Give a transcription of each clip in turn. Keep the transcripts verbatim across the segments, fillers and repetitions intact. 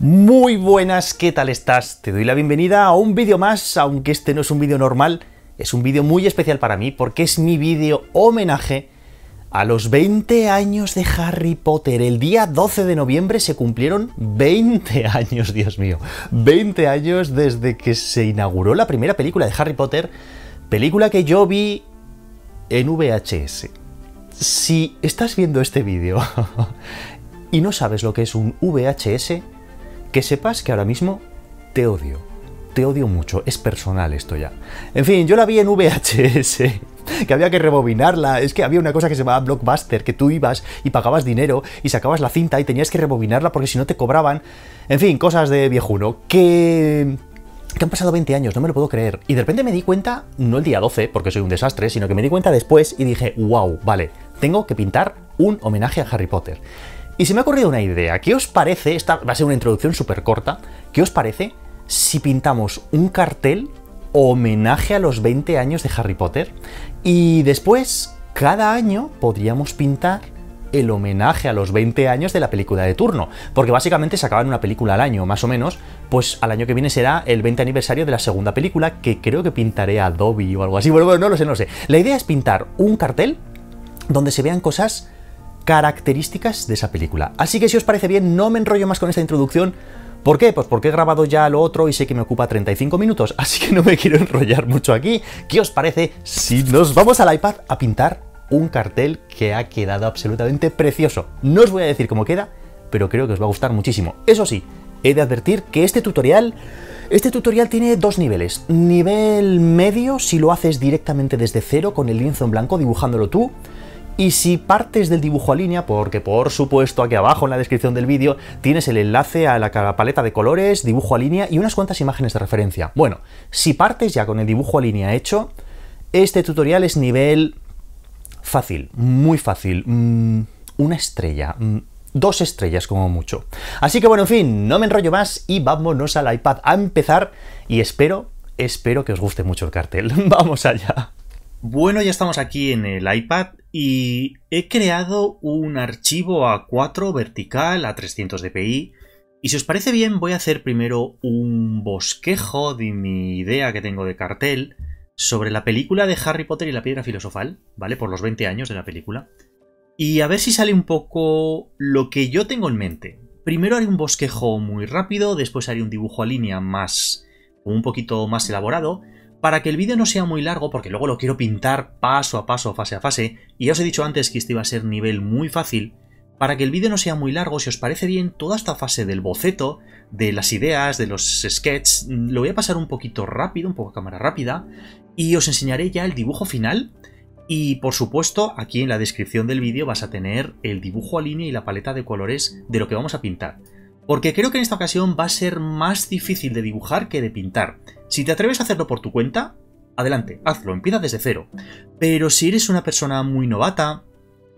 Muy buenas, ¿qué tal estás? Te doy la bienvenida a un vídeo más, aunque este no es un vídeo normal, es un vídeo muy especial para mí porque es mi vídeo homenaje a los veinte años de Harry Potter. El día doce de noviembre se cumplieron veinte años, Dios mío, veinte años desde que se inauguró la primera película de Harry Potter, película que yo vi en V H S. Si estás viendo este vídeo y no sabes lo que es un V H S, que sepas que ahora mismo te odio, te odio mucho, es personal esto ya. En fin, yo la vi en V H S, que había que rebobinarla, es que había una cosa que se llamaba Blockbuster, que tú ibas y pagabas dinero y sacabas la cinta y tenías que rebobinarla porque si no te cobraban, en fin, cosas de viejuno, que... que han pasado veinte años, no me lo puedo creer. Y de repente me di cuenta, no el día doce, porque soy un desastre, sino que me di cuenta después y dije, wow, vale, tengo que pintar un homenaje a Harry Potter. Y se me ha ocurrido una idea. ¿Qué os parece? Esta va a ser una introducción súper corta. ¿Qué os parece si pintamos un cartel homenaje a los veinte años de Harry Potter? Y después, cada año, podríamos pintar el homenaje a los veinte años de la película de turno. Porque básicamente sacaban una película al año, más o menos. Pues al año que viene será el veinte aniversario de la segunda película, que creo que pintaré a Dobby o algo así. Bueno, bueno, no lo sé, no lo sé. La idea es pintar un cartel donde se vean cosas características de esa película. Así que si os parece bien, no me enrollo más con esta introducción. ¿Por qué? Pues porque he grabado ya lo otro y sé que me ocupa treinta y cinco minutos, así que no me quiero enrollar mucho aquí. ¿Qué os parece si nos vamos al iPad a pintar un cartel que ha quedado absolutamente precioso? No os voy a decir cómo queda, pero creo que os va a gustar muchísimo. Eso sí, he de advertir que este tutorial... Este tutorial tiene dos niveles. Nivel medio, si lo haces directamente desde cero, con el lienzo en blanco, dibujándolo tú. Y si partes del dibujo a línea, porque por supuesto aquí abajo en la descripción del vídeo tienes el enlace a la paleta de colores, dibujo a línea y unas cuantas imágenes de referencia. Bueno, si partes ya con el dibujo a línea hecho, este tutorial es nivel fácil, muy fácil, una estrella, dos estrellas como mucho. Así que bueno, en fin, no me enrollo más y vámonos al iPad a empezar y espero, espero que os guste mucho el cartel. ¡Vamos allá! Bueno, ya estamos aquí en el iPad y he creado un archivo A cuatro vertical a trescientos dpi y si os parece bien voy a hacer primero un bosquejo de mi idea que tengo de cartel sobre la película de Harry Potter y la Piedra Filosofal, ¿vale? Por los veinte años de la película. Y a ver si sale un poco lo que yo tengo en mente. Primero haré un bosquejo muy rápido, después haré un dibujo a línea más, un poquito más elaborado, para que el vídeo no sea muy largo, porque luego lo quiero pintar paso a paso, fase a fase, y ya os he dicho antes que este iba a ser nivel muy fácil, para que el vídeo no sea muy largo, si os parece bien, toda esta fase del boceto, de las ideas, de los sketches, lo voy a pasar un poquito rápido, un poco a cámara rápida, y os enseñaré ya el dibujo final, y por supuesto, aquí en la descripción del vídeo vas a tener el dibujo a línea y la paleta de colores de lo que vamos a pintar. Porque creo que en esta ocasión va a ser más difícil de dibujar que de pintar. Si te atreves a hacerlo por tu cuenta, adelante, hazlo, empieza desde cero. Pero si eres una persona muy novata,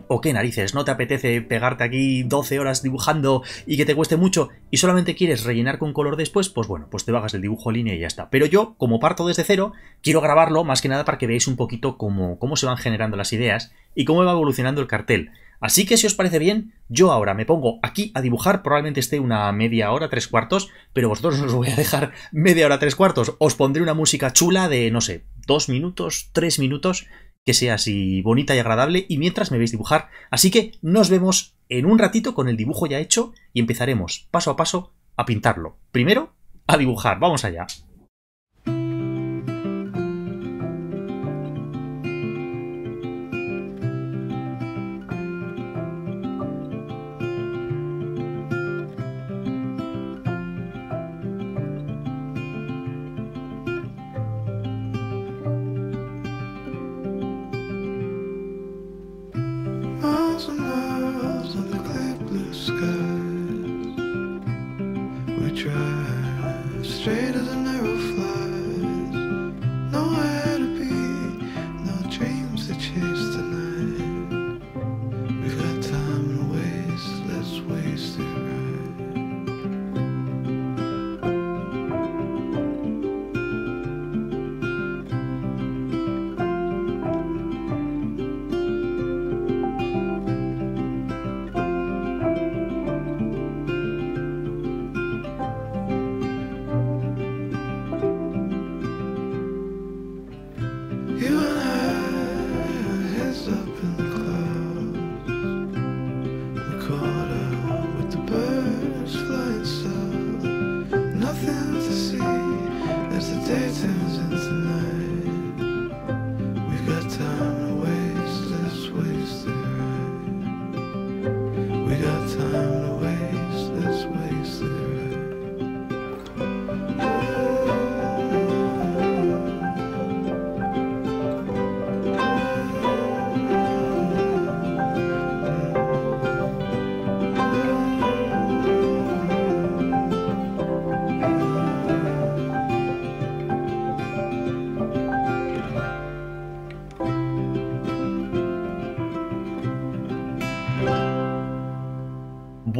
o qué narices, no te apetece pegarte aquí doce horas dibujando y que te cueste mucho, y solamente quieres rellenar con color después, pues bueno, pues te bajas el dibujo a línea y ya está. Pero yo, como parto desde cero, quiero grabarlo más que nada para que veáis un poquito cómo, cómo se van generando las ideas y cómo va evolucionando el cartel. Así que si os parece bien, yo ahora me pongo aquí a dibujar, probablemente esté una media hora, tres cuartos, pero vosotros no os voy a dejar media hora, tres cuartos. Os pondré una música chula de, no sé, dos minutos, tres minutos, que sea así bonita y agradable, y mientras me veis dibujar. Así que nos vemos en un ratito con el dibujo ya hecho y empezaremos paso a paso a pintarlo. Primero, a dibujar. ¡Vamos allá!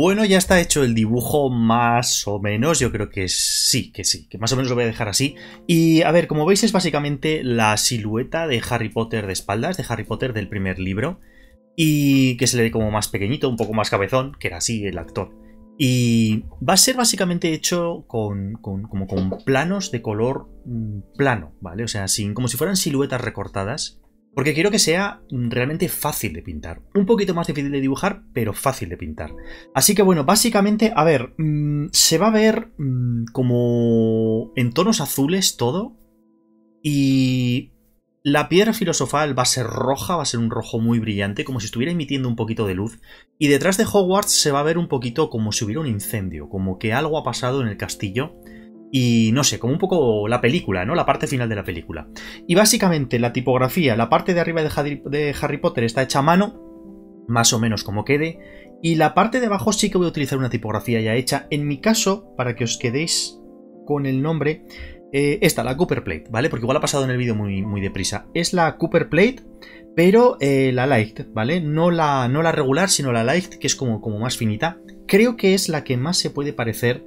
Bueno, ya está hecho el dibujo más o menos, yo creo que sí, que sí, que más o menos lo voy a dejar así. Y a ver, como veis es básicamente la silueta de Harry Potter de espaldas, de Harry Potter del primer libro, y que se le ve como más pequeñito, un poco más cabezón, que era así el actor. Y va a ser básicamente hecho con, con, como con planos de color plano, ¿vale? O sea, sin, como si fueran siluetas recortadas. Porque quiero que sea realmente fácil de pintar. Un poquito más difícil de dibujar, pero fácil de pintar. Así que bueno, básicamente, a ver, mmm, se va a ver mmm, como en tonos azules todo. Y la piedra filosofal va a ser roja, va a ser un rojo muy brillante, como si estuviera emitiendo un poquito de luz. Y detrás de Hogwarts se va a ver un poquito como si hubiera un incendio, como que algo ha pasado en el castillo. Y no sé, como un poco la película, ¿no? La parte final de la película. Y básicamente la tipografía, la parte de arriba de Harry, de Harry Potter está hecha a mano, más o menos como quede. Y la parte de abajo sí que voy a utilizar una tipografía ya hecha. En mi caso, para que os quedéis con el nombre, eh, esta, la Copper Plate, ¿vale? Porque igual ha pasado en el vídeo muy, muy deprisa. Es la Copper Plate, pero eh, la light, ¿vale? No la, no la regular, sino la light, que es como, como más finita. Creo que es la que más se puede parecer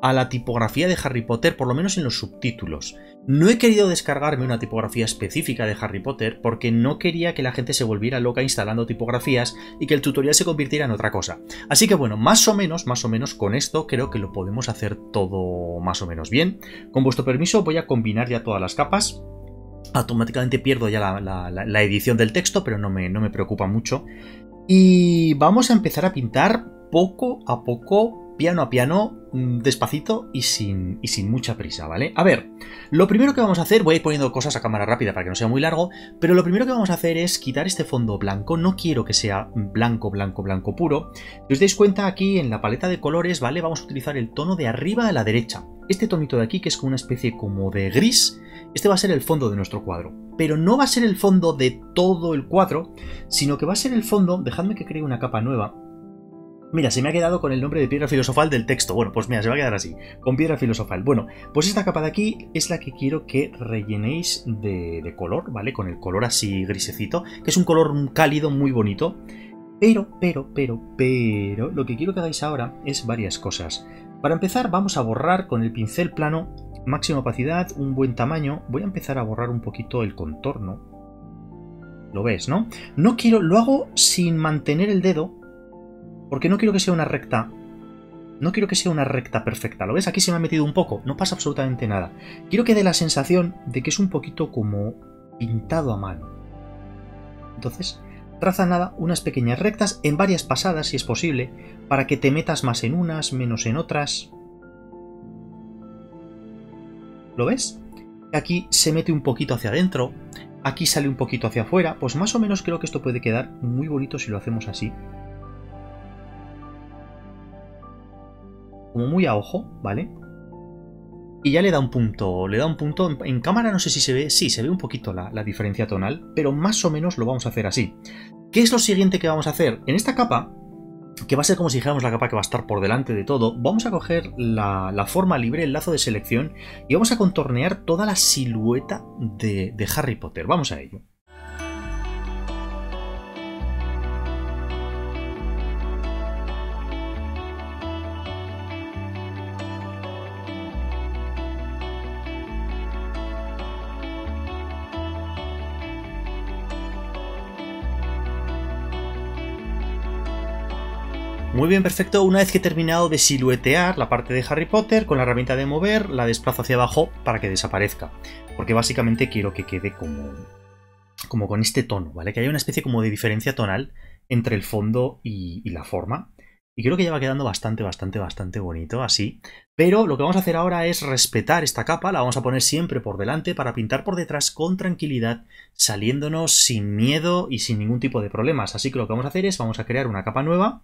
a la tipografía de Harry Potter, por lo menos en los subtítulos. No he querido descargarme una tipografía específica de Harry Potter porque no quería que la gente se volviera loca instalando tipografías y que el tutorial se convirtiera en otra cosa. Así que bueno, más o menos, más o menos con esto creo que lo podemos hacer todo más o menos bien. Con vuestro permiso voy a combinar ya todas las capas. Automáticamente pierdo ya la, la, la, la edición del texto, pero no me, no me preocupa mucho. Y vamos a empezar a pintar poco a poco, piano a piano, despacito y sin, y sin mucha prisa, ¿vale? A ver, lo primero que vamos a hacer, voy a ir poniendo cosas a cámara rápida para que no sea muy largo, pero lo primero que vamos a hacer es quitar este fondo blanco. No quiero que sea blanco, blanco, blanco puro. Si os dais cuenta, aquí en la paleta de colores, ¿vale? Vamos a utilizar el tono de arriba a la derecha. Este tonito de aquí, que es como una especie como de gris, este va a ser el fondo de nuestro cuadro. Pero no va a ser el fondo de todo el cuadro, sino que va a ser el fondo, dejadme que cree una capa nueva. Mira, se me ha quedado con el nombre de piedra filosofal del texto. Bueno, pues mira, se va a quedar así, con piedra filosofal. Bueno, pues esta capa de aquí es la que quiero que rellenéis de, de color, ¿vale? Con el color así grisecito, que es un color cálido muy bonito. Pero, pero, pero, pero, lo que quiero que hagáis ahora es varias cosas. Para empezar, vamos a borrar con el pincel plano, máxima opacidad, un buen tamaño. Voy a empezar a borrar un poquito el contorno. Lo ves, ¿no? No quiero, lo hago sin mantener el dedo, porque no quiero que sea una recta, no quiero que sea una recta perfecta. ¿Lo ves? Aquí se me ha metido un poco, no pasa absolutamente nada. Quiero que dé la sensación de que es un poquito como pintado a mano. Entonces, traza nada, unas pequeñas rectas en varias pasadas, si es posible, para que te metas más en unas, menos en otras. ¿Lo ves? Aquí se mete un poquito hacia adentro, aquí sale un poquito hacia afuera. Pues más o menos creo que esto puede quedar muy bonito si lo hacemos así. Como muy a ojo, ¿vale? Y ya le da un punto, le da un punto. En, en cámara no sé si se ve, sí, se ve un poquito la, la diferencia tonal, pero más o menos lo vamos a hacer así. ¿Qué es lo siguiente que vamos a hacer? En esta capa, que va a ser como si dijéramos la capa que va a estar por delante de todo, vamos a coger la, la forma libre, el lazo de selección, y vamos a contornear toda la silueta de, de Harry Potter. Vamos a ello. Muy bien, perfecto. Una vez que he terminado de siluetear la parte de Harry Potter, con la herramienta de mover, la desplazo hacia abajo para que desaparezca. Porque básicamente quiero que quede como, como con este tono, ¿vale? Que haya una especie como de diferencia tonal entre el fondo y, y la forma. Y creo que ya va quedando bastante, bastante, bastante bonito así. Pero lo que vamos a hacer ahora es respetar esta capa, la vamos a poner siempre por delante para pintar por detrás con tranquilidad, saliéndonos sin miedo y sin ningún tipo de problemas. Así que lo que vamos a hacer es, vamos a crear una capa nueva.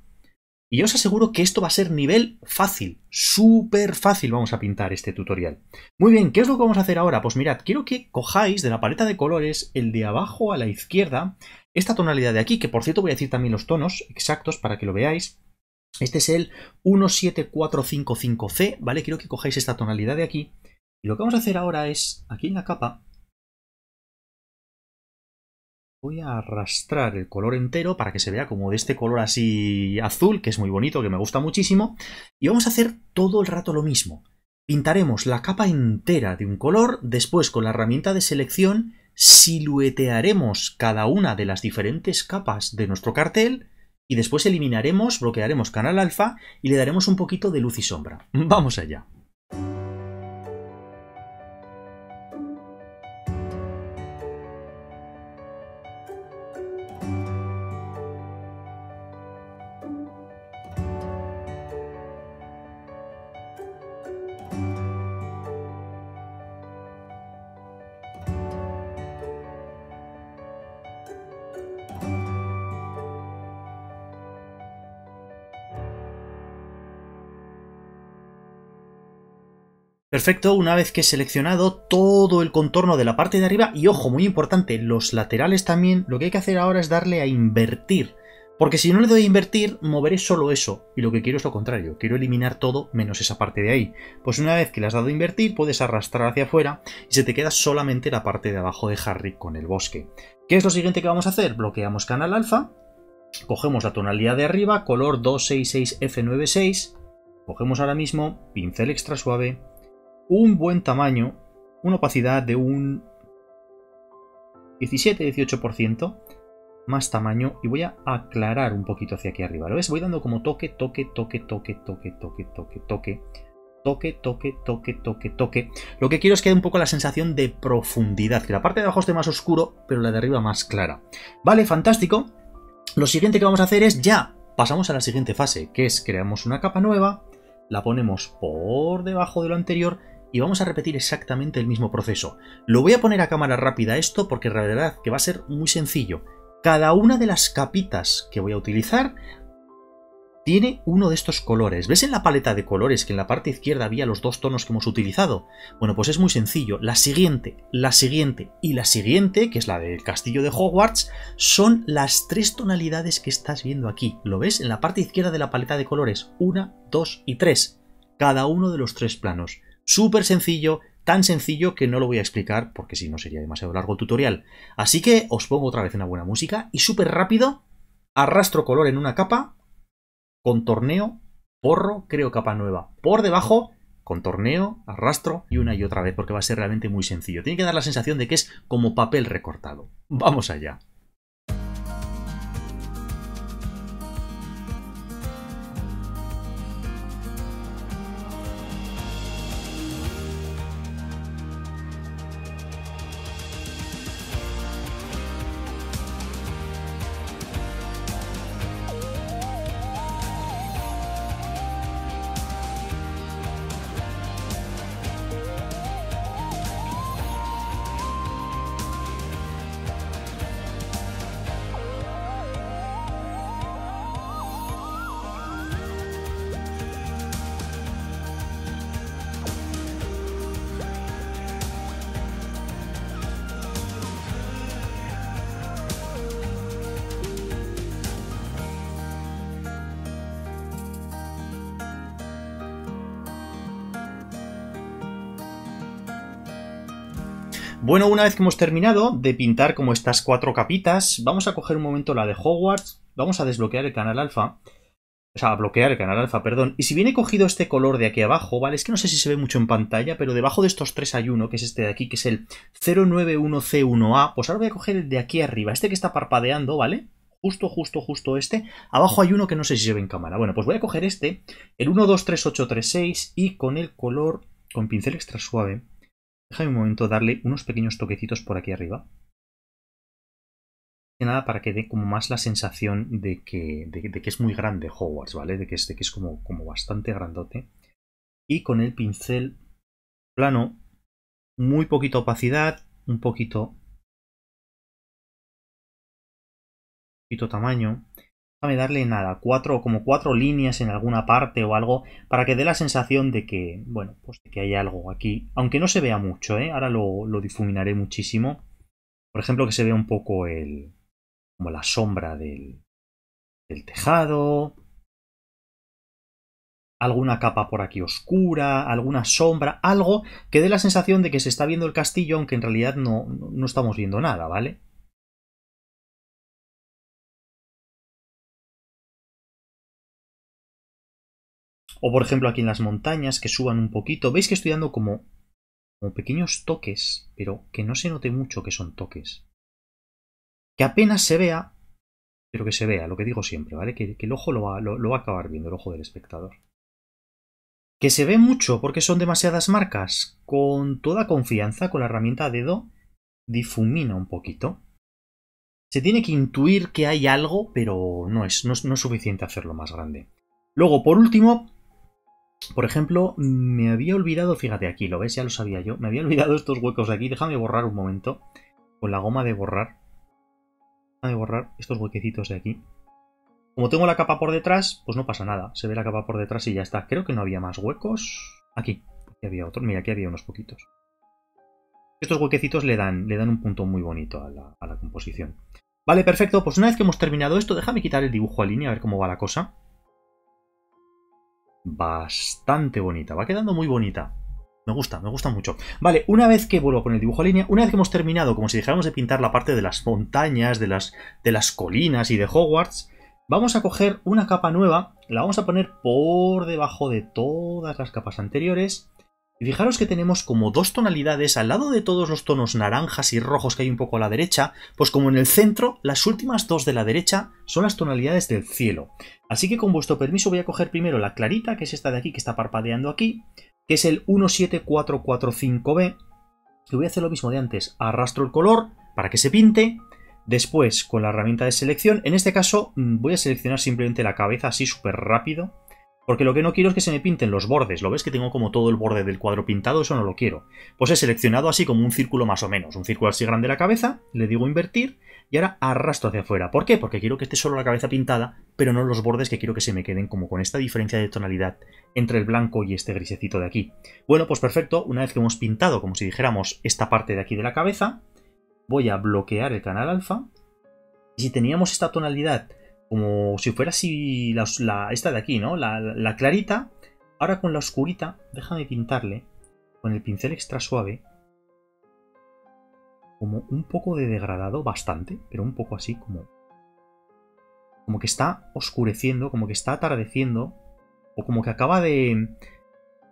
Y yo os aseguro que esto va a ser nivel fácil, súper fácil vamos a pintar este tutorial. Muy bien, ¿qué es lo que vamos a hacer ahora? Pues mirad, quiero que cojáis de la paleta de colores, el de abajo a la izquierda, esta tonalidad de aquí, que por cierto voy a decir también los tonos exactos para que lo veáis. Este es el uno siete cuatro cinco cinco C, ¿vale? Quiero que cojáis esta tonalidad de aquí. Y lo que vamos a hacer ahora es, aquí en la capa, Voy a arrastrar el color entero para que se vea como de este color así azul, que es muy bonito, que me gusta muchísimo. Y vamos a hacer todo el rato lo mismo. Pintaremos la capa entera de un color, después con la herramienta de selección siluetearemos cada una de las diferentes capas de nuestro cartel y después eliminaremos, bloquearemos canal alfa y le daremos un poquito de luz y sombra. ¡Vamos allá! Perfecto, una vez que he seleccionado todo el contorno de la parte de arriba, y ojo, muy importante, los laterales también, lo que hay que hacer ahora es darle a invertir, porque si no le doy a invertir, moveré solo eso, y lo que quiero es lo contrario, quiero eliminar todo menos esa parte de ahí. Pues una vez que le has dado a invertir, puedes arrastrar hacia afuera, y se te queda solamente la parte de abajo de Harry con el bosque. ¿Qué es lo siguiente que vamos a hacer? Bloqueamos canal alfa, cogemos la tonalidad de arriba, color dos seis seis F noventa y seis, cogemos ahora mismo pincel extra suave, un buen tamaño, una opacidad de un diecisiete a dieciocho por ciento más tamaño, y voy a aclarar un poquito hacia aquí arriba, ¿lo ves? Voy dando como toque, toque, toque, toque, toque, toque, toque, toque, toque, toque, toque, toque, toque. Lo que quiero es que dé un poco la sensación de profundidad, que la parte de abajo esté más oscuro, pero la de arriba más clara. Vale, fantástico. Lo siguiente que vamos a hacer es ya, pasamos a la siguiente fase, que es creamos una capa nueva, la ponemos por debajo de lo anterior, y vamos a repetir exactamente el mismo proceso. Lo voy a poner a cámara rápida esto porque en realidad que va a ser muy sencillo. Cada una de las capitas que voy a utilizar tiene uno de estos colores. ¿Ves en la paleta de colores que en la parte izquierda había los dos tonos que hemos utilizado? Bueno, pues es muy sencillo. La siguiente, la siguiente y la siguiente, que es la del castillo de Hogwarts, son las tres tonalidades que estás viendo aquí. ¿Lo ves? En la parte izquierda de la paleta de colores. Una, dos y tres. Cada uno de los tres planos. Súper sencillo, tan sencillo que no lo voy a explicar porque si no sería demasiado largo el tutorial. Así que os pongo otra vez una buena música y súper rápido arrastro color en una capa, contorneo, borro, creo capa nueva por debajo, contorneo, arrastro y una y otra vez porque va a ser realmente muy sencillo. Tiene que dar la sensación de que es como papel recortado. ¡Vamos allá! Bueno, una vez que hemos terminado de pintar como estas cuatro capitas, vamos a coger un momento la de Hogwarts, vamos a desbloquear el canal alfa, o sea, a bloquear el canal alfa, perdón, y si bien he cogido este color de aquí abajo, ¿vale? Es que no sé si se ve mucho en pantalla, pero debajo de estos tres hay uno, que es este de aquí, que es el cero nueve uno C uno A, pues ahora voy a coger el de aquí arriba, este que está parpadeando, ¿vale? Justo, justo, justo este. Abajo hay uno que no sé si se ve en cámara. Bueno, pues voy a coger este, el uno dos tres ocho tres seis, y con el color, con pincel extra suave, déjame un momento darle unos pequeños toquecitos por aquí arriba. De nada, para que dé como más la sensación de que, de, de que es muy grande Hogwarts, ¿vale? De que es, de que es como, como bastante grandote. Y con el pincel plano, muy poquito opacidad, un poquito, poquito tamaño. Déjame darle nada, cuatro, como cuatro líneas en alguna parte o algo, para que dé la sensación de que, bueno, pues de que hay algo aquí. Aunque no se vea mucho, ¿eh? Ahora lo, lo difuminaré muchísimo. Por ejemplo, que se vea un poco el, como la sombra del, del tejado. Alguna capa por aquí oscura, alguna sombra, algo que dé la sensación de que se está viendo el castillo, aunque en realidad no, no estamos viendo nada, ¿vale? O por ejemplo aquí en las montañas, que suban un poquito. Veis que estoy dando como, como pequeños toques, pero que no se note mucho que son toques. Que apenas se vea, pero que se vea, lo que digo siempre, ¿vale? Que, que el ojo lo va, lo, lo va a acabar viendo, el ojo del espectador. Que se ve mucho porque son demasiadas marcas. Con toda confianza, con la herramienta dedo, difumina un poquito. Se tiene que intuir que hay algo, pero no es, no es, no es suficiente hacerlo más grande. Luego, por último, por ejemplo, me había olvidado, fíjate aquí, lo ves, ya lo sabía yo, me había olvidado estos huecos de aquí. Déjame borrar un momento con la goma de borrar. Déjame borrar estos huequecitos de aquí. Como tengo la capa por detrás, pues no pasa nada. Se ve la capa por detrás y ya está. Creo que no había más huecos. Aquí, aquí había otro. Mira, aquí había unos poquitos. Estos huequecitos le dan, le dan un punto muy bonito a la, a la composición. Vale, perfecto, pues una vez que hemos terminado esto, déjame quitar el dibujo a línea, a ver cómo va la cosa. Bastante bonita, va quedando muy bonita. Me gusta, me gusta mucho. Vale, una vez que vuelvo a poner el dibujo a línea, una vez que hemos terminado, como si dejáramos de pintar la parte de las montañas, de las, de las colinas y de Hogwarts, vamos a coger una capa nueva, la vamos a poner por debajo de todas las capas anteriores. Y fijaros que tenemos como dos tonalidades al lado de todos los tonos naranjas y rojos que hay un poco a la derecha, pues como en el centro, las últimas dos de la derecha son las tonalidades del cielo. Así que con vuestro permiso voy a coger primero la clarita, que es esta de aquí, que está parpadeando aquí, que es el uno siete cuatro cuatro cinco B, y voy a hacer lo mismo de antes, arrastro el color para que se pinte, después con la herramienta de selección, en este caso voy a seleccionar simplemente la cabeza así súper rápido, porque lo que no quiero es que se me pinten los bordes. ¿Lo ves que tengo como todo el borde del cuadro pintado? Eso no lo quiero. Pues he seleccionado así como un círculo más o menos. Un círculo así grande de la cabeza. Le digo invertir. Y ahora arrastro hacia afuera. ¿Por qué? Porque quiero que esté solo la cabeza pintada, pero no los bordes, que quiero que se me queden como con esta diferencia de tonalidad entre el blanco y este grisecito de aquí. Bueno, pues perfecto. Una vez que hemos pintado, como si dijéramos, esta parte de aquí de la cabeza, voy a bloquear el canal alfa. Y si teníamos esta tonalidad como si fuera así, la, la, esta de aquí, ¿no? La, la, la clarita. Ahora con la oscurita, déjame pintarle con el pincel extra suave. Como un poco de degradado, bastante, pero un poco así, como, como que está oscureciendo, como que está atardeciendo, o como que acaba de...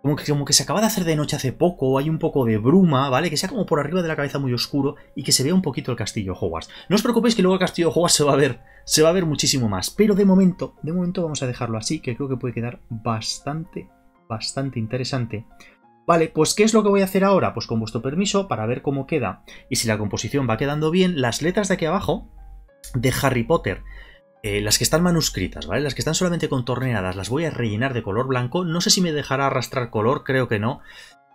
Como que, como que se acaba de hacer de noche hace poco, hay un poco de bruma, ¿vale? Que sea como por arriba de la cabeza muy oscuro y que se vea un poquito el castillo Hogwarts. No os preocupéis que luego el castillo Hogwarts se va a ver, se va a ver muchísimo más. Pero de momento, de momento vamos a dejarlo así, que creo que puede quedar bastante, bastante interesante. Vale, pues ¿qué es lo que voy a hacer ahora? Pues con vuestro permiso, para ver cómo queda y si la composición va quedando bien, las letras de aquí abajo de Harry Potter... Eh, las que están manuscritas, ¿vale? Las que están solamente contorneadas, las voy a rellenar de color blanco. No sé si me dejará arrastrar color, creo que no.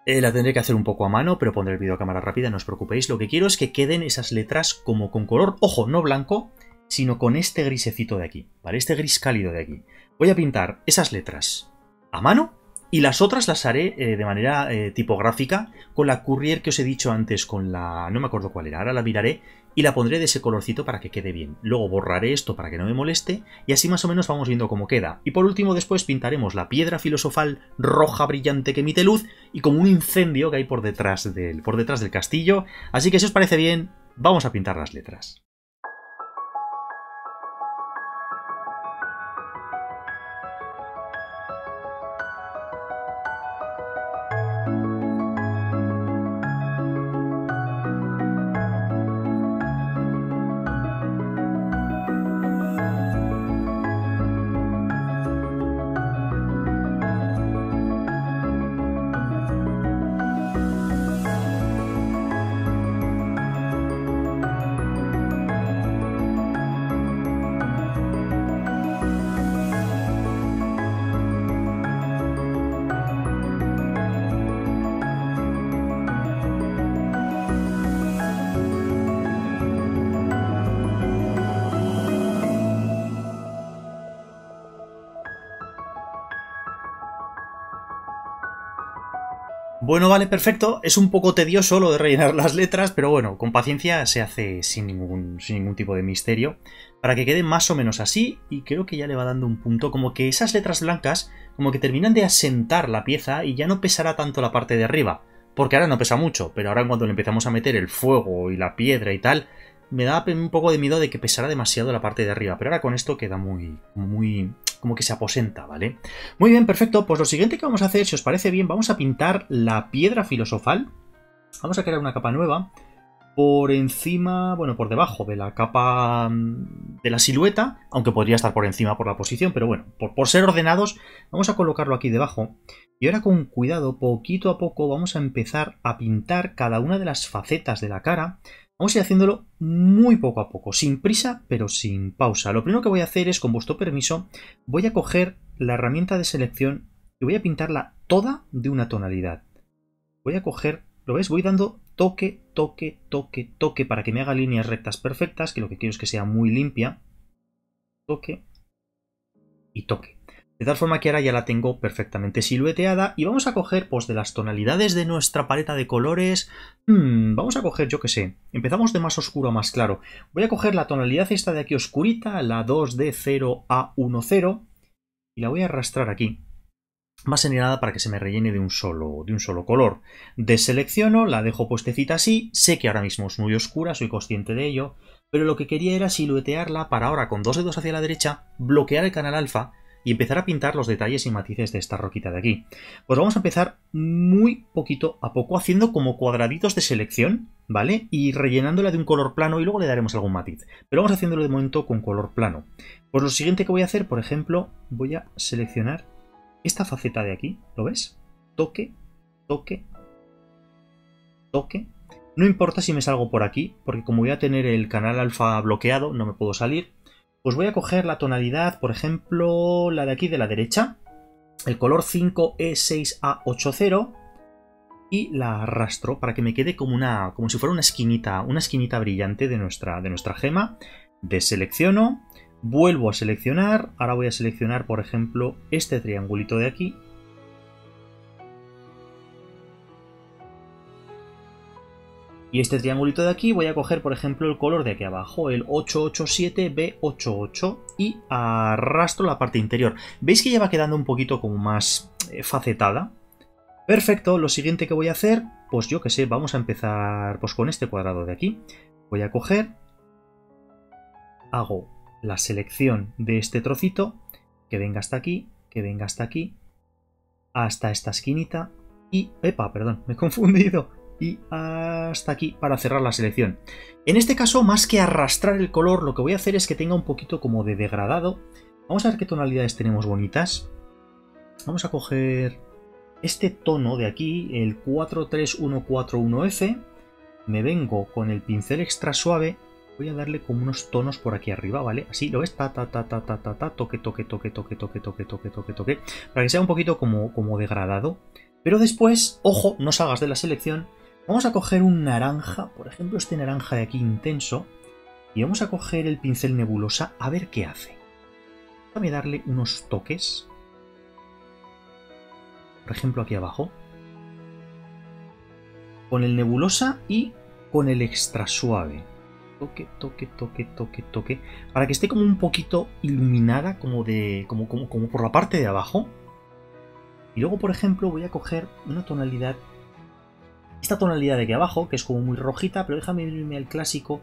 Eh, la tendré que hacer un poco a mano, pero pondré el vídeo a cámara rápida, no os preocupéis. Lo que quiero es que queden esas letras como con color, ojo, no blanco, sino con este grisecito de aquí, ¿vale? Este gris cálido de aquí. Voy a pintar esas letras a mano y las otras las haré eh, de manera eh, tipográfica con la Courier que os he dicho antes, con la... no me acuerdo cuál era, ahora la miraré. Y la pondré de ese colorcito para que quede bien. Luego borraré esto para que no me moleste. Y así más o menos vamos viendo cómo queda. Y por último después pintaremos la piedra filosofal roja brillante que emite luz. Y como un incendio que hay por detrás del, por detrás del castillo. Así que si os parece bien, vamos a pintar las letras. Bueno, vale, perfecto. Es un poco tedioso lo de rellenar las letras, pero bueno, con paciencia se hace sin ningún, sin ningún tipo de misterio, para que quede más o menos así, y creo que ya le va dando un punto, como que esas letras blancas, como que terminan de asentar la pieza y ya no pesará tanto la parte de arriba, porque ahora no pesa mucho, pero ahora cuando le empezamos a meter el fuego y la piedra y tal, me da un poco de miedo de que pesara demasiado la parte de arriba, pero ahora con esto queda muy, muy, como que se aposenta, ¿vale? Muy bien, perfecto. Pues lo siguiente que vamos a hacer, si os parece bien, vamos a pintar la piedra filosofal. Vamos a crear una capa nueva por encima, bueno, por debajo de la capa de la silueta, aunque podría estar por encima por la posición, pero bueno, por, por ser ordenados, vamos a colocarlo aquí debajo. Y ahora con cuidado, poquito a poco, vamos a empezar a pintar cada una de las facetas de la cara. Vamos a ir haciéndolo muy poco a poco, sin prisa, pero sin pausa. Lo primero que voy a hacer es, con vuestro permiso, voy a coger la herramienta de selección y voy a pintarla toda de una tonalidad. Voy a coger, ¿lo ves? Voy dando toque, toque, toque, toque, para que me haga líneas rectas perfectas, que lo que quiero es que sea muy limpia. Toque y toque. De tal forma que ahora ya la tengo perfectamente silueteada y vamos a coger, pues, de las tonalidades de nuestra paleta de colores, hmm, vamos a coger, yo qué sé, empezamos de más oscuro a más claro. Voy a coger la tonalidad esta de aquí oscurita, la dos D cero A uno cero, y la voy a arrastrar aquí, más señalada para que se me rellene de un solo, de un solo color. Deselecciono, la dejo puestecita así, sé que ahora mismo es muy oscura, soy consciente de ello, pero lo que quería era siluetearla para ahora, con dos dedos hacia la derecha, bloquear el canal alfa y empezar a pintar los detalles y matices de esta roquita de aquí. Pues vamos a empezar muy poquito a poco, haciendo como cuadraditos de selección, ¿vale? Y rellenándola de un color plano y luego le daremos algún matiz. Pero vamos haciéndolo de momento con color plano. Pues lo siguiente que voy a hacer, por ejemplo, voy a seleccionar esta faceta de aquí, ¿lo ves? Toque, toque, toque. No importa si me salgo por aquí, porque como voy a tener el canal alfa bloqueado, no me puedo salir. Pues voy a coger la tonalidad, por ejemplo, la de aquí de la derecha, el color cinco E seis A ochenta, y la arrastro para que me quede como una, como si fuera una esquinita, una esquinita brillante de nuestra, de nuestra gema. Deselecciono, vuelvo a seleccionar, ahora voy a seleccionar, por ejemplo, este triangulito de aquí. Y este triangulito de aquí voy a coger, por ejemplo, el color de aquí abajo, el ocho ocho siete B ochenta y ocho, y arrastro la parte interior. ¿Veis que ya va quedando un poquito como más eh, facetada? Perfecto, lo siguiente que voy a hacer, pues yo que sé, vamos a empezar pues con este cuadrado de aquí. Voy a coger, hago la selección de este trocito, que venga hasta aquí, que venga hasta aquí, hasta esta esquinita, y... ¡epa! Perdón, me he confundido. Y hasta aquí para cerrar la selección. En este caso, más que arrastrar el color, lo que voy a hacer es que tenga un poquito como de degradado. Vamos a ver qué tonalidades tenemos bonitas. Vamos a coger este tono de aquí, el cuatro tres uno cuatro uno F. Me vengo con el pincel extra suave. Voy a darle como unos tonos por aquí arriba, ¿vale? Así, lo ves, ta, ta, ta, ta, ta, ta, ta, toque, toque, toque, toque, toque, toque, toque, toque, toque, para que sea un poquito como, como degradado. Pero después, ojo, no salgas de la selección. Vamos a coger un naranja, por ejemplo este naranja de aquí intenso, y vamos a coger el pincel nebulosa a ver qué hace. Déjame darle unos toques, por ejemplo aquí abajo, con el nebulosa y con el extra suave. Toque, toque, toque, toque, toque, para que esté como un poquito iluminada, como, de, como, como, como por la parte de abajo. Y luego, por ejemplo, voy a coger una tonalidad... Esta tonalidad de aquí abajo, que es como muy rojita, pero déjame irme al clásico.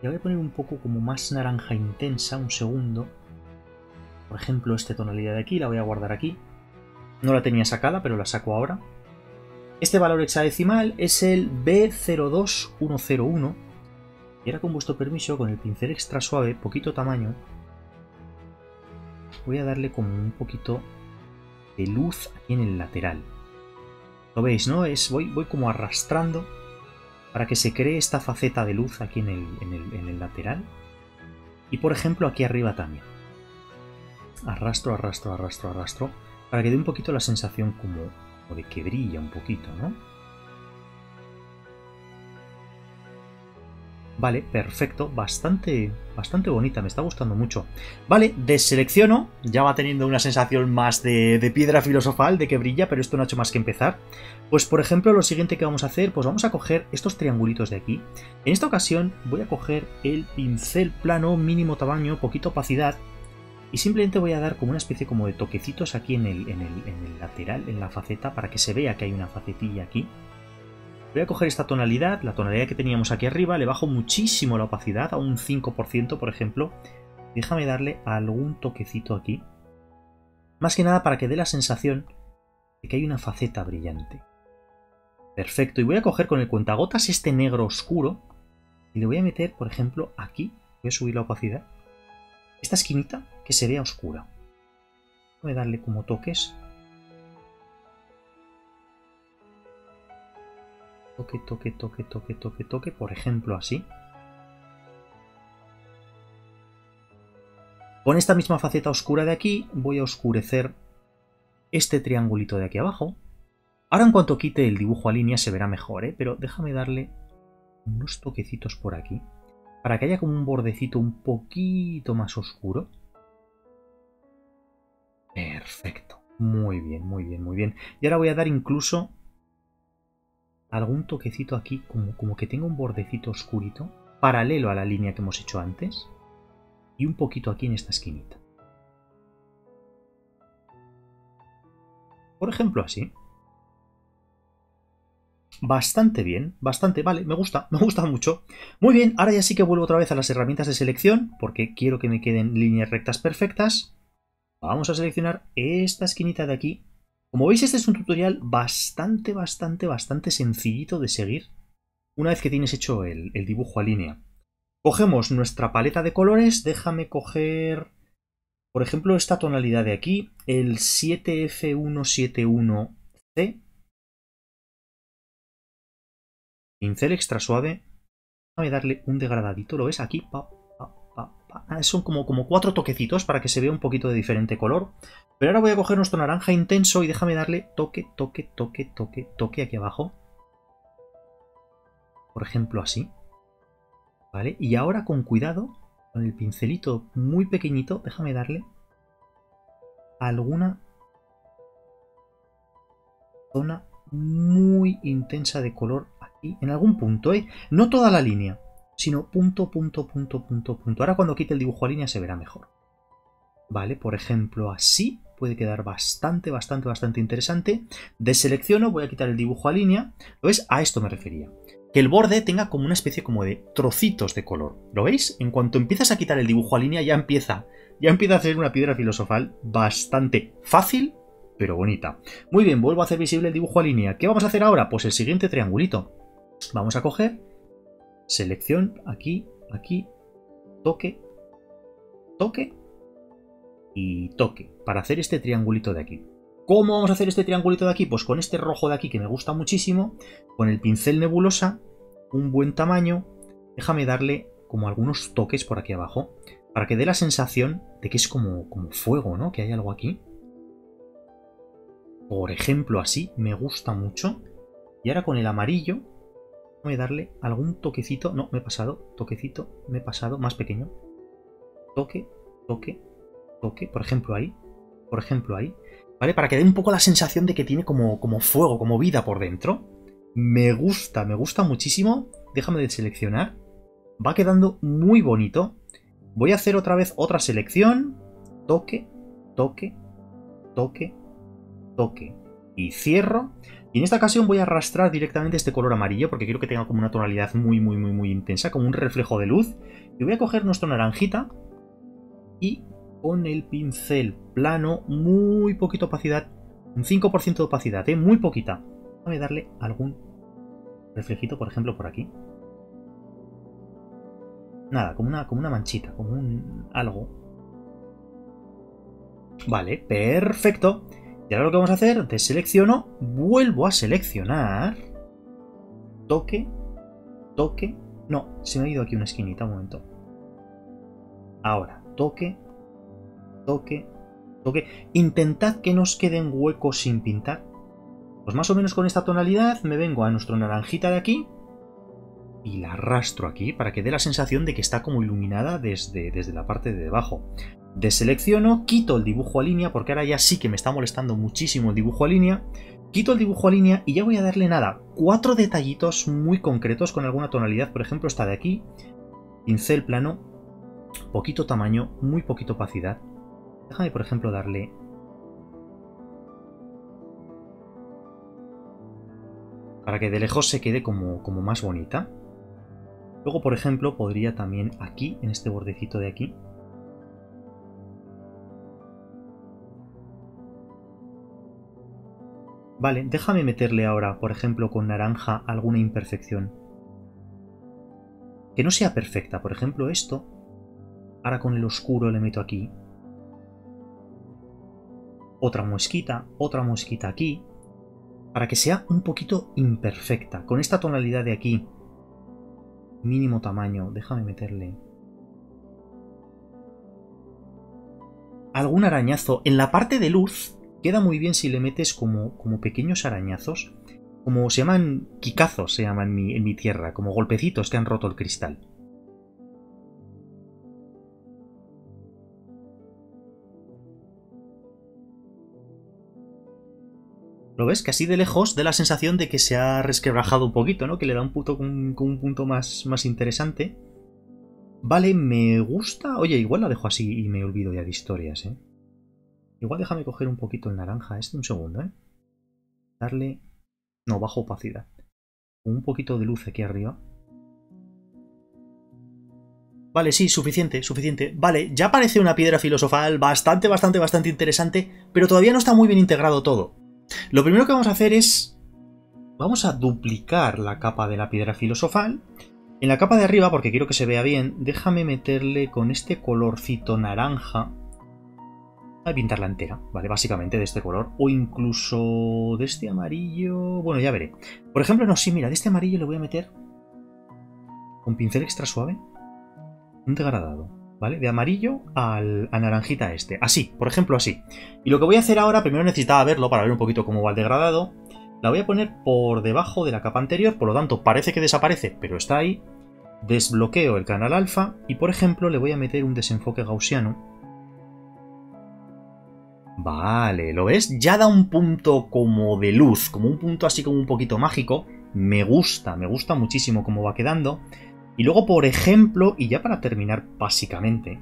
Le voy a poner un poco como más naranja intensa, un segundo. Por ejemplo, esta tonalidad de aquí, la voy a guardar aquí. No la tenía sacada, pero la saco ahora. Este valor hexadecimal es el B cero dos uno cero uno. Y ahora, con vuestro permiso, con el pincel extra suave, poquito tamaño, voy a darle como un poquito de luz aquí en el lateral. Lo veis, ¿no? Es, voy, voy como arrastrando para que se cree esta faceta de luz aquí en el, en, el, en el lateral. Y por ejemplo aquí arriba también. Arrastro, arrastro, arrastro, arrastro. Para que dé un poquito la sensación como, como de que brilla un poquito, ¿no? Vale, perfecto. Bastante, bastante bonita. Me está gustando mucho. Vale, deselecciono. Ya va teniendo una sensación más de, de piedra filosofal, de que brilla, pero esto no ha hecho más que empezar. Pues, por ejemplo, lo siguiente que vamos a hacer, pues vamos a coger estos triangulitos de aquí. En esta ocasión voy a coger el pincel plano, mínimo tamaño, poquita opacidad, y simplemente voy a dar como una especie como de toquecitos aquí en el, en el, en el lateral, en la faceta, para que se vea que hay una facetilla aquí. Voy a coger esta tonalidad, la tonalidad que teníamos aquí arriba, le bajo muchísimo la opacidad, a un cinco por ciento, por ejemplo. Déjame darle algún toquecito aquí. Más que nada para que dé la sensación de que hay una faceta brillante. Perfecto, y voy a coger con el cuentagotas este negro oscuro y le voy a meter, por ejemplo, aquí, voy a subir la opacidad, esta esquinita que se vea oscura. Voy a darle como toques. Toque, toque, toque, toque, toque, toque, por ejemplo, así. Con esta misma faceta oscura de aquí voy a oscurecer este triangulito de aquí abajo. Ahora en cuanto quite el dibujo a línea se verá mejor, ¿eh? Pero déjame darle unos toquecitos por aquí para que haya como un bordecito un poquito más oscuro. Perfecto. Muy bien, muy bien, muy bien. Y ahora voy a dar incluso algún toquecito aquí, como, como que tenga un bordecito oscurito paralelo a la línea que hemos hecho antes y un poquito aquí en esta esquinita. Por ejemplo, así. Bastante bien, bastante, vale, me gusta, me gusta mucho. Muy bien, ahora ya sí que vuelvo otra vez a las herramientas de selección, porque quiero que me queden líneas rectas perfectas. Vamos a seleccionar esta esquinita de aquí. Como veis, este es un tutorial bastante, bastante, bastante sencillito de seguir una vez que tienes hecho el, el dibujo a línea. Cogemos nuestra paleta de colores, déjame coger, por ejemplo, esta tonalidad de aquí, el siete F uno siete uno C. Pincel extra suave, voy a darle un degradadito, ¿lo ves? Aquí, pa, pa, pa, pa. Son como, como cuatro toquecitos para que se vea un poquito de diferente color. Pero ahora voy a coger nuestro naranja intenso y déjame darle toque, toque, toque, toque, toque aquí abajo. Por ejemplo, así. ¿Vale? Y ahora con cuidado, con el pincelito muy pequeñito, déjame darle alguna zona muy intensa de color. Y en algún punto, ¿eh? No toda la línea, sino punto, punto, punto, punto, punto. Ahora cuando quite el dibujo a línea se verá mejor. Vale, por ejemplo, así puede quedar bastante, bastante, bastante interesante. Deselecciono, voy a quitar el dibujo a línea. ¿Lo ves? A esto me refería. Que el borde tenga como una especie como de trocitos de color. ¿Lo veis? En cuanto empiezas a quitar el dibujo a línea ya empieza, ya empieza a hacer una piedra filosofal bastante fácil, pero bonita. Muy bien, vuelvo a hacer visible el dibujo a línea. ¿Qué vamos a hacer ahora? Pues el siguiente triangulito. Vamos a coger, selección, aquí, aquí, toque, toque y toque, para hacer este triangulito de aquí. ¿Cómo vamos a hacer este triangulito de aquí? Pues con este rojo de aquí que me gusta muchísimo, con el pincel nebulosa, un buen tamaño, déjame darle como algunos toques por aquí abajo, para que dé la sensación de que es como, como fuego, ¿no? Que hay algo aquí. Por ejemplo, así, me gusta mucho. Y ahora con el amarillo, voy a darle algún toquecito, no, me he pasado, toquecito, me he pasado, más pequeño. Toque, toque, toque, por ejemplo ahí, por ejemplo ahí, ¿vale? Para que dé un poco la sensación de que tiene como, como fuego, como vida por dentro. Me gusta, me gusta muchísimo, déjame deseleccionar, va quedando muy bonito. Voy a hacer otra vez otra selección, toque, toque, toque, toque y cierro. Y en esta ocasión voy a arrastrar directamente este color amarillo porque quiero que tenga como una tonalidad muy, muy, muy, muy intensa, como un reflejo de luz. Y voy a coger nuestro naranjita y con el pincel plano, muy poquito opacidad, un cinco por ciento de opacidad, ¿eh? Muy poquita. Voy a darle algún reflejito, por ejemplo, por aquí. Nada, como una, como una manchita, como un algo. Vale, perfecto. Y ahora lo que vamos a hacer, deselecciono, vuelvo a seleccionar, toque, toque, no, se me ha ido aquí una esquinita, un momento. Ahora, toque, toque, toque, intentad que no os queden huecos sin pintar. Pues más o menos con esta tonalidad me vengo a nuestro naranjita de aquí y la arrastro aquí para que dé la sensación de que está como iluminada desde, desde la parte de debajo. Deselecciono, quito el dibujo a línea porque ahora ya sí que me está molestando muchísimo el dibujo a línea. Quito el dibujo a línea y ya voy a darle nada, cuatro detallitos muy concretos con alguna tonalidad, por ejemplo esta de aquí, pincel plano, poquito tamaño, muy poquito opacidad. Déjame por ejemplo darle para que de lejos se quede como, como más bonita. Luego por ejemplo podría también aquí, en este bordecito de aquí, Vale, déjame meterle ahora, por ejemplo, con naranja alguna imperfección. Que no sea perfecta, por ejemplo, esto. Ahora con el oscuro le meto aquí. Otra mosquita, otra mosquita aquí. Para que sea un poquito imperfecta. Con esta tonalidad de aquí. Mínimo tamaño, déjame meterle. Algún arañazo. En la parte de luz queda muy bien si le metes como, como pequeños arañazos. Como se llaman quicazos, se llaman en mi, en mi tierra. Como golpecitos que han roto el cristal. ¿Lo ves? Que así de lejos da la sensación de que se ha resquebrajado un poquito, ¿no? Que le da un, punto, un, un punto más, más interesante. Vale, me gusta... Oye, igual la dejo así y me olvido ya de historias, ¿eh? Igual déjame coger un poquito el naranja. Este un segundo, ¿eh? Darle... No, bajo opacidad. Un poquito de luz aquí arriba. Vale, sí, suficiente, suficiente. Vale, ya parece una piedra filosofal bastante, bastante, bastante interesante, pero todavía no está muy bien integrado todo. Lo primero que vamos a hacer es, vamos a duplicar la capa de la piedra filosofal. En la capa de arriba, porque quiero que se vea bien, déjame meterle con este colorcito naranja. Voy a pintarla entera, ¿vale? Básicamente de este color, o incluso de este amarillo... Bueno, ya veré. Por ejemplo, no, sí, mira, de este amarillo le voy a meter con pincel extra suave un degradado. ¿Vale? De amarillo al, a naranjita este. Así, por ejemplo así. Y lo que voy a hacer ahora, primero necesitaba verlo para ver un poquito cómo va el degradado. La voy a poner por debajo de la capa anterior, por lo tanto parece que desaparece, pero está ahí. Desbloqueo el canal alfa y, por ejemplo, le voy a meter un desenfoque gaussiano. Vale, ¿lo ves? Ya da un punto como de luz, como un punto así como un poquito mágico. Me gusta, me gusta muchísimo cómo va quedando. Y luego, por ejemplo, y ya para terminar básicamente,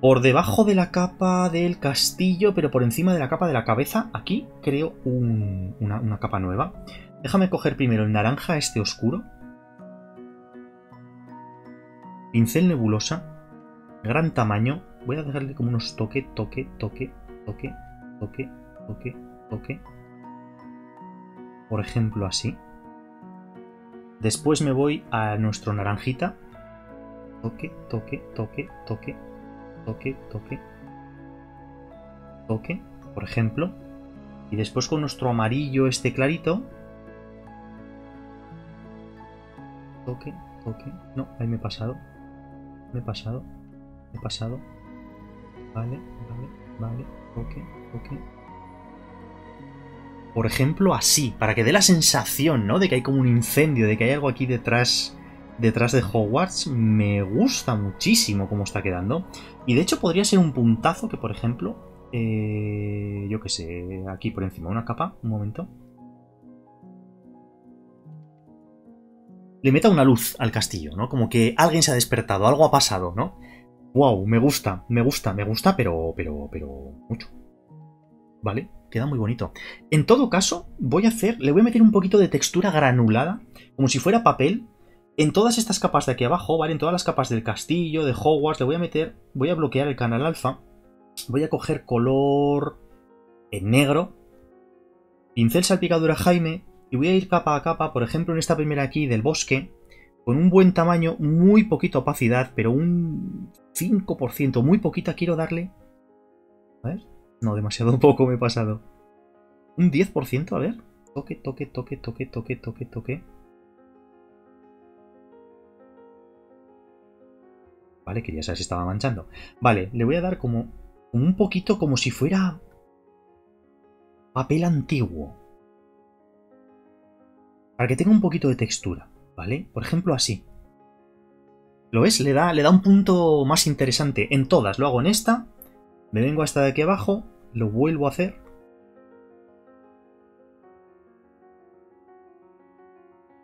por debajo de la capa del castillo, pero por encima de la capa de la cabeza, aquí creo un, una, una capa nueva. Déjame coger primero el naranja este oscuro. Pincel nebulosa, gran tamaño. Voy a dejarle como unos toque, toque, toque, toque, toque, toque, toque. Por ejemplo, así. Después me voy a nuestro naranjita. Toque, toque, toque, toque, toque, toque, toque, por ejemplo. Y después con nuestro amarillo este clarito. Toque, toque. No, ahí me he pasado. Me he pasado. Me he pasado. Vale, vale, vale. Toque, toque. Por ejemplo, así, para que dé la sensación, ¿no? De que hay como un incendio, de que hay algo aquí detrás, detrás de Hogwarts. Me gusta muchísimo cómo está quedando. Y de hecho podría ser un puntazo que, por ejemplo, eh, yo qué sé, aquí por encima, una capa, un momento. Le meta una luz al castillo, ¿no? Como que alguien se ha despertado, algo ha pasado, ¿no? ¡Wow! Me gusta, me gusta, me gusta, pero, pero, pero, mucho. ¿Vale? Queda muy bonito. En todo caso, voy a hacer, le voy a meter un poquito de textura granulada, como si fuera papel, en todas estas capas de aquí abajo, ¿vale? En todas las capas del castillo, de Hogwarts, le voy a meter, voy a bloquear el canal alfa, voy a coger color en negro, pincel salpicadura Jaime, y voy a ir capa a capa, por ejemplo, en esta primera aquí del bosque, con un buen tamaño, muy poquita opacidad, pero un cinco por ciento, muy poquita quiero darle. A ver... No, demasiado poco me he pasado. Un diez por ciento, a ver. Toque, toque, toque, toque, toque, toque, toque. Vale, quería saber si estaba manchando. Vale, le voy a dar como un poquito como si fuera papel antiguo. Para que tenga un poquito de textura, ¿vale? Por ejemplo, así. ¿Lo ves? Le da, le da un punto más interesante en todas. Lo hago en esta. Me vengo hasta de aquí abajo, lo vuelvo a hacer.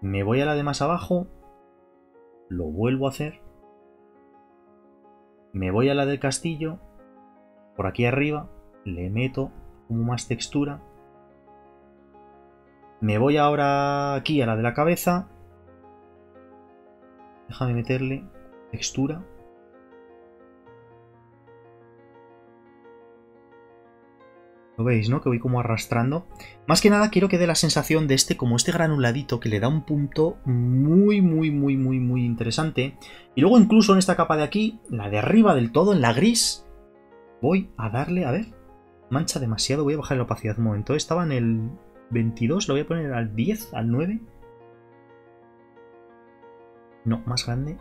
Me voy a la de más abajo, lo vuelvo a hacer. Me voy a la del castillo, por aquí arriba, le meto como más textura. Me voy ahora aquí a la de la cabeza. Déjame meterle textura. Lo veis, ¿no? Que voy como arrastrando. Más que nada quiero que dé la sensación de este, como este granuladito que le da un punto muy, muy, muy, muy, muy interesante. Y luego incluso en esta capa de aquí, la de arriba del todo, en la gris, voy a darle, a ver, mancha demasiado. Voy a bajar la opacidad un momento. Estaba en el veintidós, lo voy a poner al diez, al nueve. No, más grande.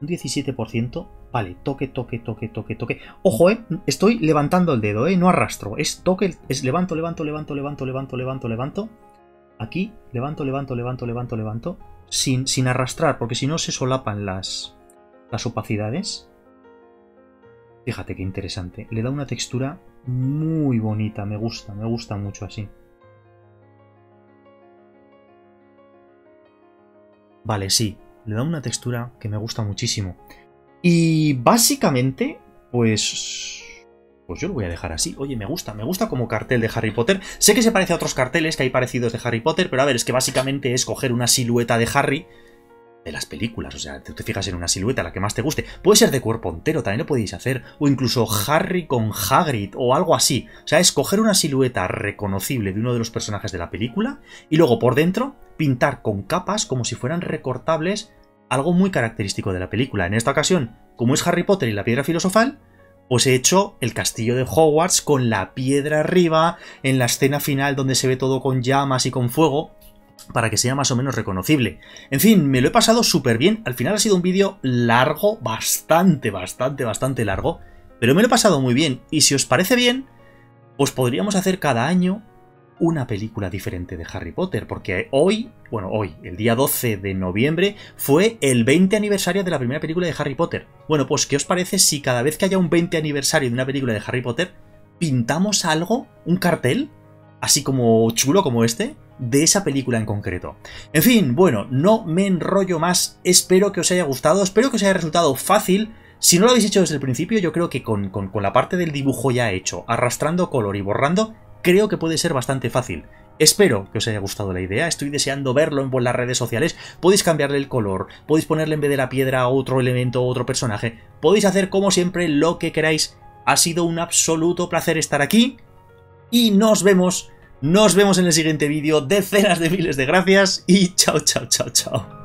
Un diecisiete por ciento. Vale, toque, toque, toque, toque, toque. Ojo, eh, estoy levantando el dedo, eh, no arrastro. Es toque, es levanto, levanto, levanto, levanto, levanto, levanto, levanto. Aquí, levanto, levanto, levanto, levanto, levanto. Sin, sin arrastrar, porque si no se solapan las, las opacidades. Fíjate qué interesante. Le da una textura muy bonita. Me gusta, me gusta mucho así. Vale, sí. Le da una textura que me gusta muchísimo. Y básicamente, pues... Pues yo lo voy a dejar así. Oye, me gusta, me gusta como cartel de Harry Potter. Sé que se parece a otros carteles que hay parecidos de Harry Potter, pero a ver, es que básicamente es coger una silueta de Harry de las películas. O sea, tú te fijas en una silueta, la que más te guste. Puede ser de cuerpo entero, también lo podéis hacer. O incluso Harry con Hagrid o algo así. O sea, es coger una silueta reconocible de uno de los personajes de la película y luego por dentro pintar con capas como si fueran recortables. Algo muy característico de la película. En esta ocasión, como es Harry Potter y la piedra filosofal, pues he hecho el castillo de Hogwarts con la piedra arriba, en la escena final donde se ve todo con llamas y con fuego, para que sea más o menos reconocible. En fin, me lo he pasado súper bien. Al final ha sido un vídeo largo, bastante, bastante, bastante largo, pero me lo he pasado muy bien. Y si os parece bien, pues podríamos hacer cada año una película diferente de Harry Potter, porque hoy, bueno, hoy, el día doce de noviembre, fue el veinte aniversario de la primera película de Harry Potter. Bueno, pues, ¿qué os parece si cada vez que haya un veinte aniversario de una película de Harry Potter, pintamos algo, un cartel, así como chulo como este, de esa película en concreto? En fin, bueno, no me enrollo más, espero que os haya gustado, espero que os haya resultado fácil. Si no lo habéis hecho desde el principio, yo creo que con, con, con la parte del dibujo ya hecho, arrastrando color y borrando, creo que puede ser bastante fácil. Espero que os haya gustado la idea. Estoy deseando verlo en las redes sociales. Podéis cambiarle el color. Podéis ponerle en vez de la piedra otro elemento o otro personaje. Podéis hacer como siempre lo que queráis. Ha sido un absoluto placer estar aquí. Y nos vemos. Nos vemos en el siguiente vídeo. Decenas de miles de gracias. Y chao, chao, chao, chao.